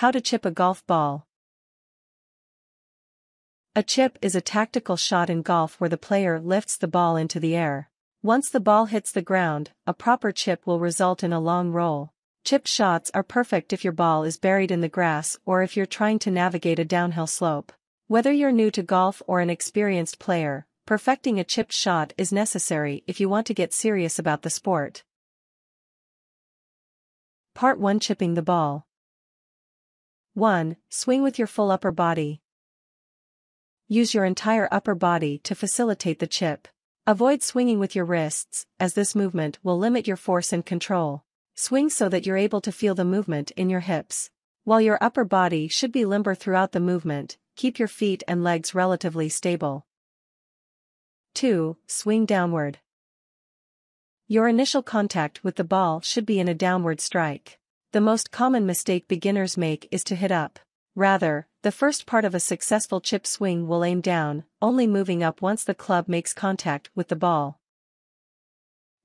How to chip a golf ball. A chip is a tactical shot in golf where the player lifts the ball into the air. Once the ball hits the ground, a proper chip will result in a long roll. Chip shots are perfect if your ball is buried in the grass or if you're trying to navigate a downhill slope. Whether you're new to golf or an experienced player, perfecting a chipped shot is necessary if you want to get serious about the sport. Part 1: Chipping the ball. 1. Swing with your full upper body. Use your entire upper body to facilitate the chip. Avoid swinging with your wrists, as this movement will limit your force and control. Swing so that you're able to feel the movement in your hips. While your upper body should be limber throughout the movement, keep your feet and legs relatively stable. 2. Swing downward. Your initial contact with the ball should be in a downward strike. The most common mistake beginners make is to hit up. Rather, the first part of a successful chip swing will aim down, only moving up once the club makes contact with the ball.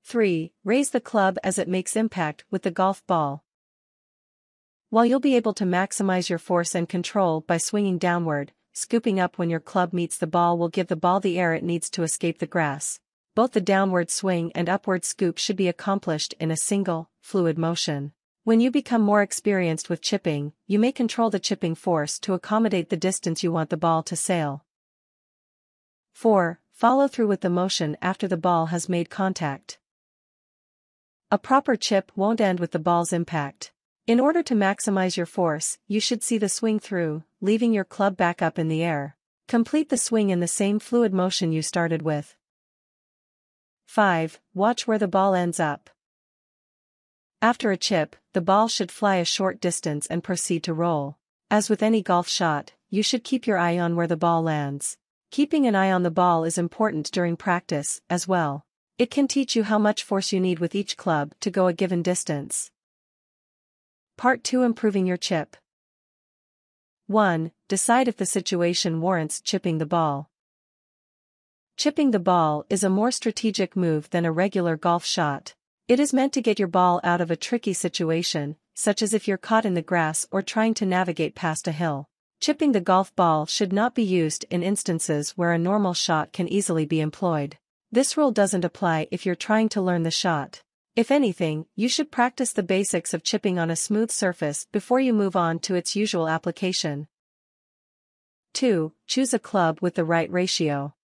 3. Raise the club as it makes impact with the golf ball. While you'll be able to maximize your force and control by swinging downward, scooping up when your club meets the ball will give the ball the air it needs to escape the grass. Both the downward swing and upward scoop should be accomplished in a single, fluid motion. When you become more experienced with chipping, you may control the chipping force to accommodate the distance you want the ball to sail. 4. Follow through with the motion after the ball has made contact. A proper chip won't end with the ball's impact. In order to maximize your force, you should see the swing through, leaving your club back up in the air. Complete the swing in the same fluid motion you started with. 5. Watch where the ball ends up. After a chip, the ball should fly a short distance and proceed to roll. As with any golf shot, you should keep your eye on where the ball lands. Keeping an eye on the ball is important during practice, as well. It can teach you how much force you need with each club to go a given distance. Part 2: Improving your chip. 1. Decide if the situation warrants chipping the ball. Chipping the ball is a more strategic move than a regular golf shot. It is meant to get your ball out of a tricky situation, such as if you're caught in the grass or trying to navigate past a hill. Chipping the golf ball should not be used in instances where a normal shot can easily be employed. This rule doesn't apply if you're trying to learn the shot. If anything, you should practice the basics of chipping on a smooth surface before you move on to its usual application. 2. Choose a club with the right ratio.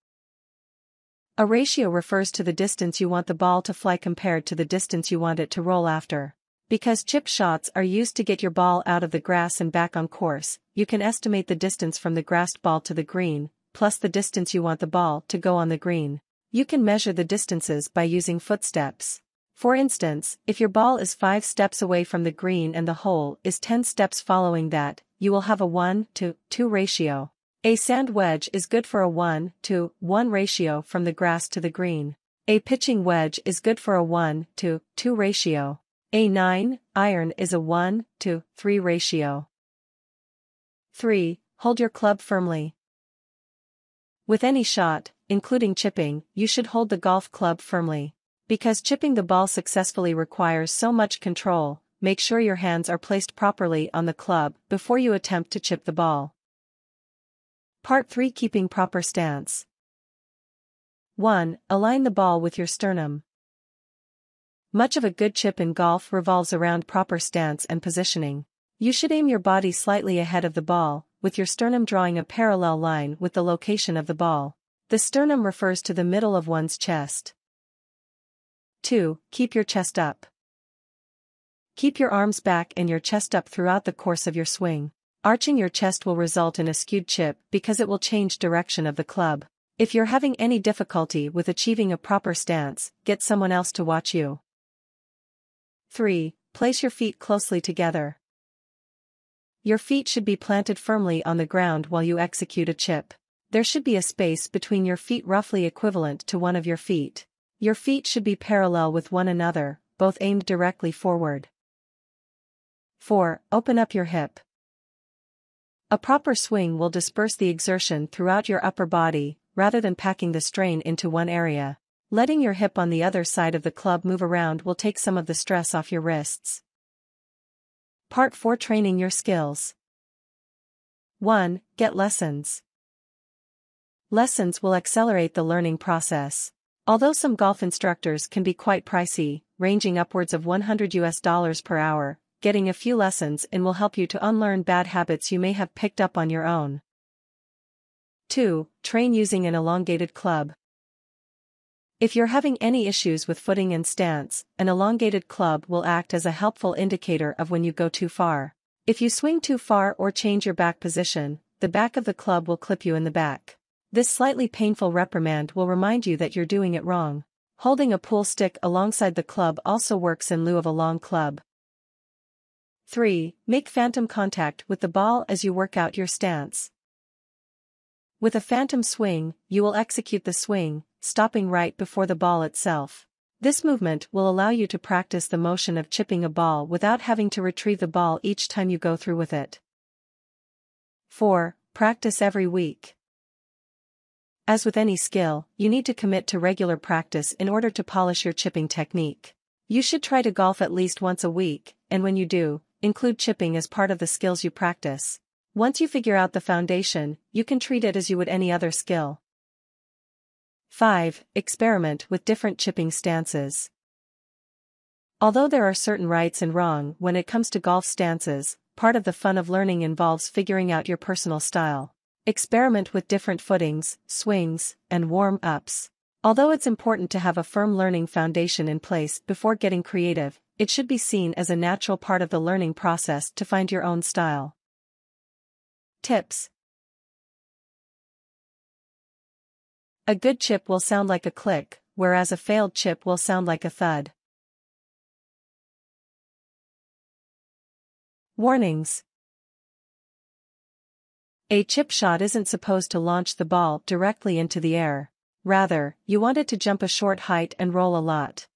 A ratio refers to the distance you want the ball to fly compared to the distance you want it to roll after. Because chip shots are used to get your ball out of the grass and back on course, you can estimate the distance from the grassed ball to the green, plus the distance you want the ball to go on the green. You can measure the distances by using footsteps. For instance, if your ball is 5 steps away from the green and the hole is 10 steps following that, you will have a 1-to-2 ratio. A sand wedge is good for a 1-to-1 ratio from the grass to the green. A pitching wedge is good for a 1-to-2 ratio. A 9 iron is a 1-to-3 ratio. 3. Hold your club firmly. With any shot, including chipping, you should hold the golf club firmly. Because chipping the ball successfully requires so much control, make sure your hands are placed properly on the club before you attempt to chip the ball. Part 3: Keeping proper stance. 1. Align the ball with your sternum. Much of a good chip in golf revolves around proper stance and positioning. You should aim your body slightly ahead of the ball, with your sternum drawing a parallel line with the location of the ball. The sternum refers to the middle of one's chest. 2. Keep your chest up. Keep your arms back and your chest up throughout the course of your swing. Arching your chest will result in a skewed chip because it will change direction of the club. If you're having any difficulty with achieving a proper stance, get someone else to watch you. 3. Place your feet closely together. Your feet should be planted firmly on the ground while you execute a chip. There should be a space between your feet roughly equivalent to one of your feet. Your feet should be parallel with one another, both aimed directly forward. 4. Open up your hip. A proper swing will disperse the exertion throughout your upper body, rather than packing the strain into one area. Letting your hip on the other side of the club move around will take some of the stress off your wrists. Part 4: Training your skills. 1. Get lessons. Lessons will accelerate the learning process. Although some golf instructors can be quite pricey, ranging upwards of $100 per hour, getting a few lessons in will help you to unlearn bad habits you may have picked up on your own. 2. Train using an elongated club. If you're having any issues with footing and stance, an elongated club will act as a helpful indicator of when you go too far. If you swing too far or change your back position, the back of the club will clip you in the back. This slightly painful reprimand will remind you that you're doing it wrong. Holding a pool stick alongside the club also works in lieu of a long club. 3. Make phantom contact with the ball as you work out your stance. With a phantom swing, you will execute the swing, stopping right before the ball itself. This movement will allow you to practice the motion of chipping a ball without having to retrieve the ball each time you go through with it. 4. Practice every week. As with any skill, you need to commit to regular practice in order to polish your chipping technique. You should try to golf at least once a week, and when you do, include chipping as part of the skills you practice. Once you figure out the foundation, you can treat it as you would any other skill. 5. Experiment with different chipping stances. Although there are certain rights and wrong when it comes to golf stances, part of the fun of learning involves figuring out your personal style. Experiment with different footings, swings, and warm-ups. Although it's important to have a firm learning foundation in place before getting creative, it should be seen as a natural part of the learning process to find your own style. Tips. A good chip will sound like a click, whereas a failed chip will sound like a thud. Warnings. A chip shot isn't supposed to launch the ball directly into the air. Rather, you want it to jump a short height and roll a lot.